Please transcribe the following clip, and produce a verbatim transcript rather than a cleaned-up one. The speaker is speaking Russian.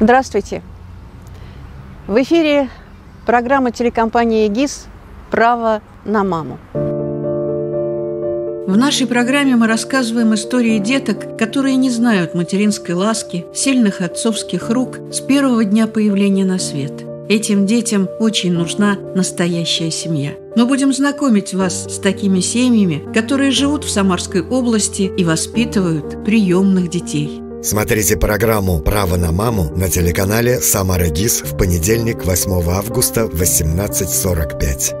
Здравствуйте! В эфире программа телекомпании ГИС «Право на маму». В нашей программе мы рассказываем истории деток, которые не знают материнской ласки, сильных отцовских рук с первого дня появления на свет. Этим детям очень нужна настоящая семья. Мы будем знакомить вас с такими семьями, которые живут в Самарской области и воспитывают приемных детей. Смотрите программу «Право на маму» на телеканале «Самара ГИС» в понедельник, восьмого августа в восемнадцать сорок пять.